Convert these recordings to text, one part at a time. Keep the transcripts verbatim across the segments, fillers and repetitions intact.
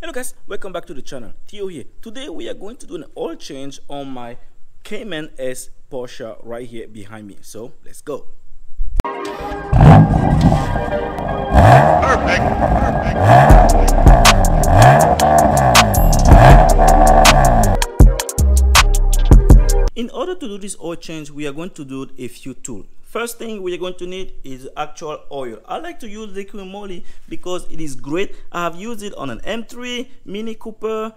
Hello guys, welcome back to the channel. Theo here. Today we are going to do an oil change on my Cayman S Porsche right here behind me. So let's go. Perfect. Perfect. In order to do this oil change, we are going to do a few tools. First thing we are going to need is actual oil. I like to use Liqui Moly because it is great. I have used it on an M three, Mini Cooper,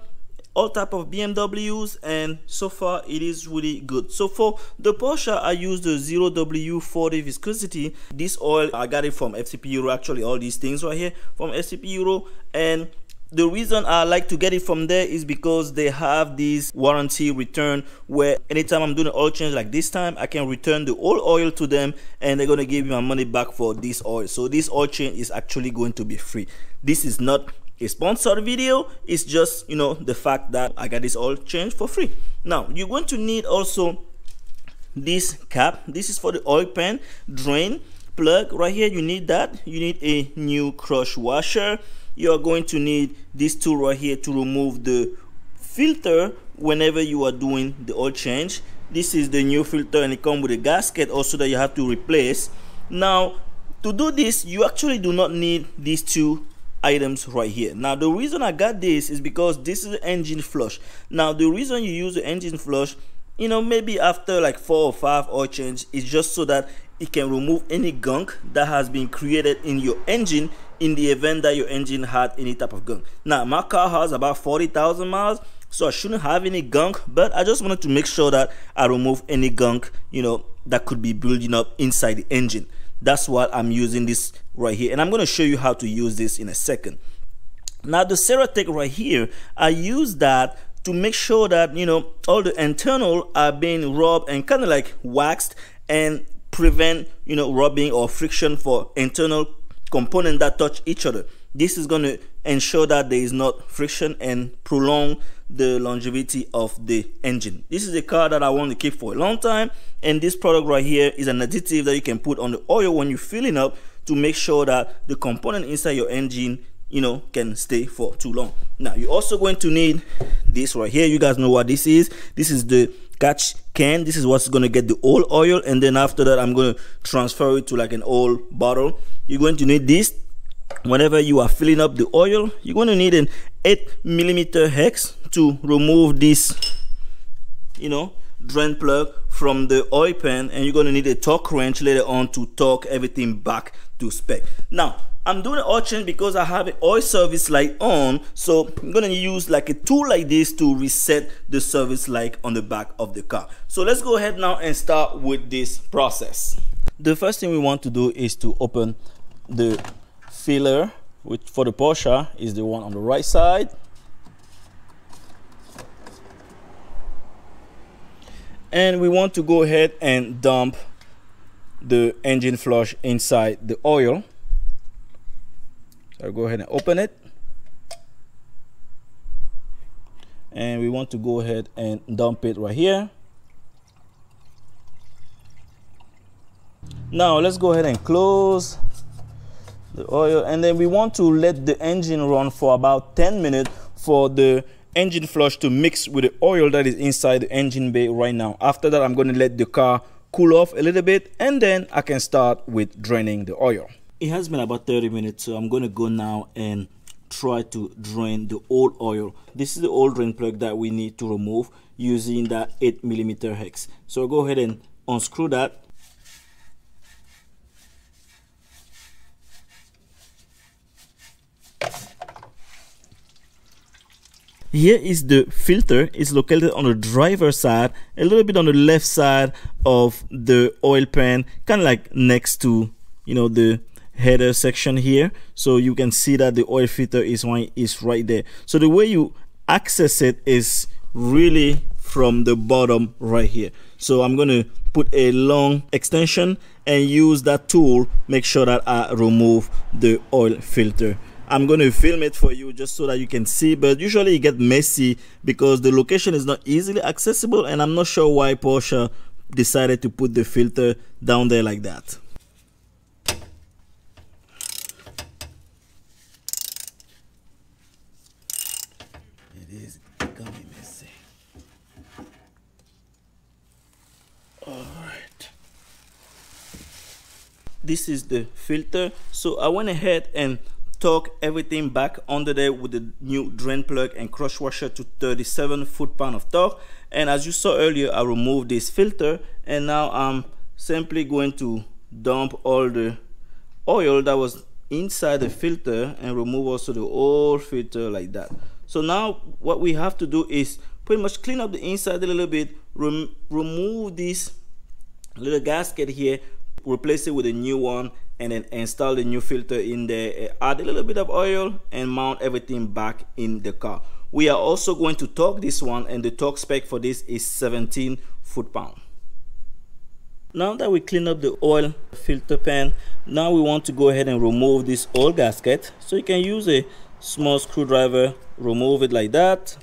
all type of B M Ws, and so far it is really good. So for the Porsche, I use the zero W forty viscosity. This oil, I got it from F C P Euro, actually all these things right here from F C P Euro. And the reason I like to get it from there is because they have this warranty return where anytime I'm doing an oil change like this time, I can return the old oil to them and they're going to give me my money back for this oil. So this oil change is actually going to be free. This is not a sponsored video. It's just, you know, the fact that I got this oil change for free. Now, you're going to need also this cap. This is for the oil pan drain plug right here. You need that. You need a new crush washer. You are going to need this tool right here to remove the filter whenever you are doing the oil change. This is the new filter and it comes with a gasket also that you have to replace. Now, to do this, you actually do not need these two items right here. Now, the reason I got this is because this is the engine flush. Now, the reason you use the engine flush, you know, maybe after like four or five oil change, is just so that it can remove any gunk that has been created in your engine in the event that your engine had any type of gunk. Now, my car has about forty thousand miles, so I shouldn't have any gunk, but I just wanted to make sure that I remove any gunk, you know, that could be building up inside the engine. That's why I'm using this right here, and I'm going to show you how to use this in a second. Now, the Ceratec right here, I use that to make sure that, you know, all the internal are being rubbed and kind of like waxed and prevent, you know, rubbing or friction for internal components that touch each other. This is going to ensure that there is not friction and prolong the longevity of the engine. This is a car that I want to keep for a long time, and this product right here is an additive that you can put on the oil when you're filling up to make sure that the component inside your engine, you know, can stay for too long. Now, you're also going to need this right here. You guys know what this is. This is the catch can. This is what's going to get the old oil, and then after that I'm going to transfer it to like an old bottle. You're going to need this whenever you are filling up the oil. You're going to need an eight millimeter hex to remove this, you know, drain plug from the oil pan, and you're going to need a torque wrench later on to torque everything back to spec. Now, I'm doing an oil change because I have an oil service light on, so I'm gonna use like a tool like this to reset the service light on the back of the car. So let's go ahead now and start with this process. The first thing we want to do is to open the filler, which for the Porsche is the one on the right side. And we want to go ahead and dump the engine flush inside the oil. I'll go ahead and open it, and we want to go ahead and dump it right here. Now let's go ahead and close the oil, and then we want to let the engine run for about ten minutes for the engine flush to mix with the oil that is inside the engine bay right now. After that, I'm going to let the car cool off a little bit, and then I can start with draining the oil. It has been about thirty minutes, so I'm going to go now and try to drain the old oil. This is the old drain plug that we need to remove using that eight millimeter hex. So I'll go ahead and unscrew that. Here is the filter. It's located on the driver's side, a little bit on the left side of the oil pan, kind of like next to, you know, the header section here. So you can see that the oil filter is right, is right there. So the way you access it is really from the bottom right here. So I'm going to put a long extension and use that tool, make sure that I remove the oil filter. I'm going to film it for you just so that you can see, but usually it gets messy because the location is not easily accessible, and I'm not sure why Porsche decided to put the filter down there like that. is gummy messy. Alright. This is the filter. So I went ahead and torque everything back under there with the new drain plug and crush washer to thirty-seven foot-pound of torque. And as you saw earlier, I removed this filter, and now I'm simply going to dump all the oil that was inside the filter and remove also the old filter like that. So now what we have to do is pretty much clean up the inside a little bit, rem remove this little gasket here, replace it with a new one, and then install the new filter in there, add a little bit of oil, and mount everything back in the car. We are also going to torque this one, and the torque spec for this is seventeen foot-pound. Now that we clean up the oil filter pan, now we want to go ahead and remove this old gasket. So you can use a small screwdriver, remove it like that.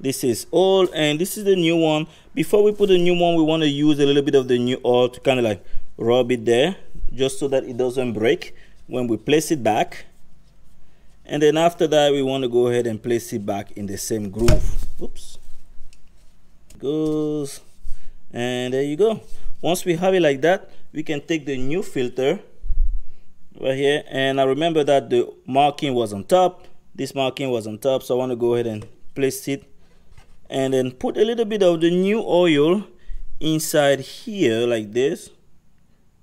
This is old, and this is the new one. Before we put the new one, we want to use a little bit of the new oil to kind of like rub it there, just so that it doesn't break when we place it back. And then after that, we want to go ahead and place it back in the same groove. Oops. Goes. And there you go. Once we have it like that, we can take the new filter right here, and I remember that the marking was on top, this marking was on top, so I want to go ahead and place it, and then put a little bit of the new oil inside here like this,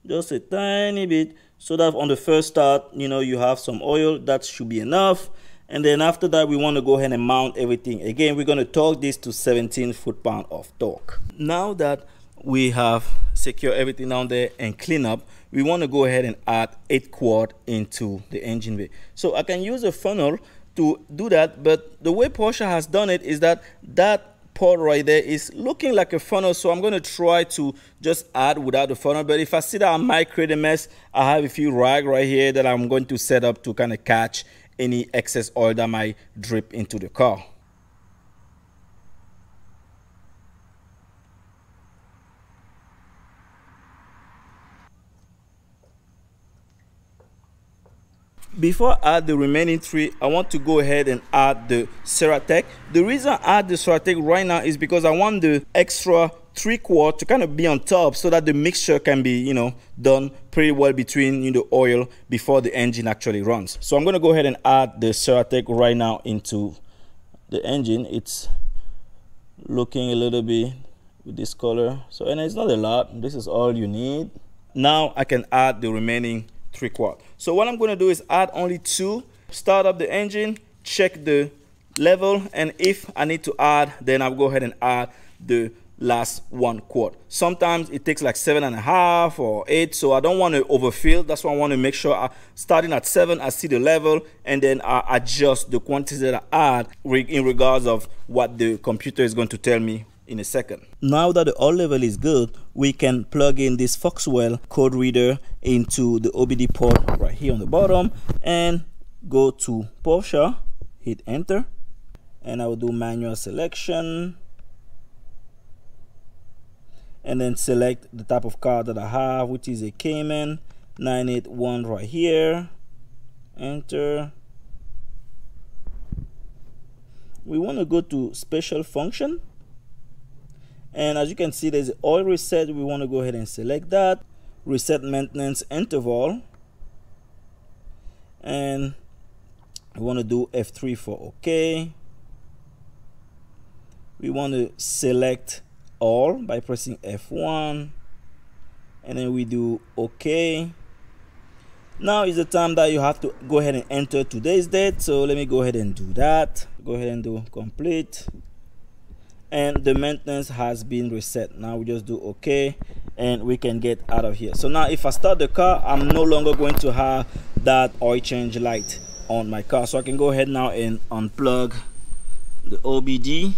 just a tiny bit, so that on the first start, you know, you have some oil. That should be enough. And then after that, we want to go ahead and mount everything. Again, we're going to torque this to seventeen foot-pound of torque. Now that we have secured everything down there and clean up, we want to go ahead and add eight quart into the engine bay. So I can use a funnel to do that, but the way Porsche has done it is that that port right there is looking like a funnel, so I'm going to try to just add without the funnel. But if I see that I might create a mess, I have a few rags right here that I'm going to set up to kind of catch any excess oil that might drip into the car. Before I add the remaining three, I want to go ahead and add the Ceratec. The reason I add the Ceratec right now is because I want the extra three quart to kind of be on top, so that the mixture can be, you know, done pretty well between, you know, the oil before the engine actually runs. So I'm going to go ahead and add the Ceratec right now into the engine. It's looking a little bit with this color, so, and it's not a lot. This is all you need. Now I can add the remaining three quart. So what I'm going to do is add only two, start up the engine, check the level, and if I need to add, then I'll go ahead and add the last one quart. Sometimes it takes like seven and a half or eight, so I don't want to overfill. That's why I want to make sure I, starting at seven, I see the level, and then I adjust the quantities that I add in regards of what the computer is going to tell me in a second. Now that the oil level is good, we can plug in this Foxwell code reader into the O B D port right here on the bottom, and go to Porsche, hit enter, and I will do manual selection, and then select the type of car that I have, which is a Cayman nine eighty-one right here. Enter. We want to go to special function, and as you can see, there's oil reset. We want to go ahead and select that, reset maintenance interval, and we want to do F three for OK. We want to select all by pressing F one, and then we do OK. Now is the time that you have to go ahead and enter today's date, so let me go ahead and do that. Go ahead and do complete, and the maintenance has been reset. Now we just do OK, and we can get out of here. So now if I start the car, I'm no longer going to have that oil change light on my car, so I can go ahead now and unplug the O B D,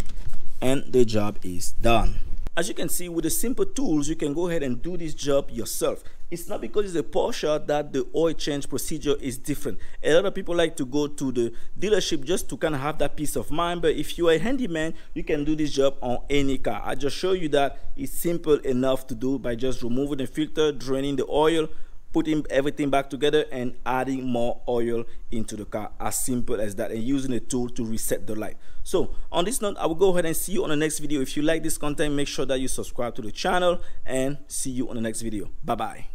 and the job is done. As you can see, with the simple tools, you can go ahead and do this job yourself. It's not because it's a Porsche that the oil change procedure is different. A lot of people like to go to the dealership just to kind of have that peace of mind, but if you are a handyman, you can do this job on any car. I just show you that it's simple enough to do by just removing the filter, draining the oil, putting everything back together and adding more oil into the car. As simple as that, and using a tool to reset the light. So on this note, I will go ahead and see you on the next video. If you like this content, make sure that you subscribe to the channel, and see you on the next video. Bye bye.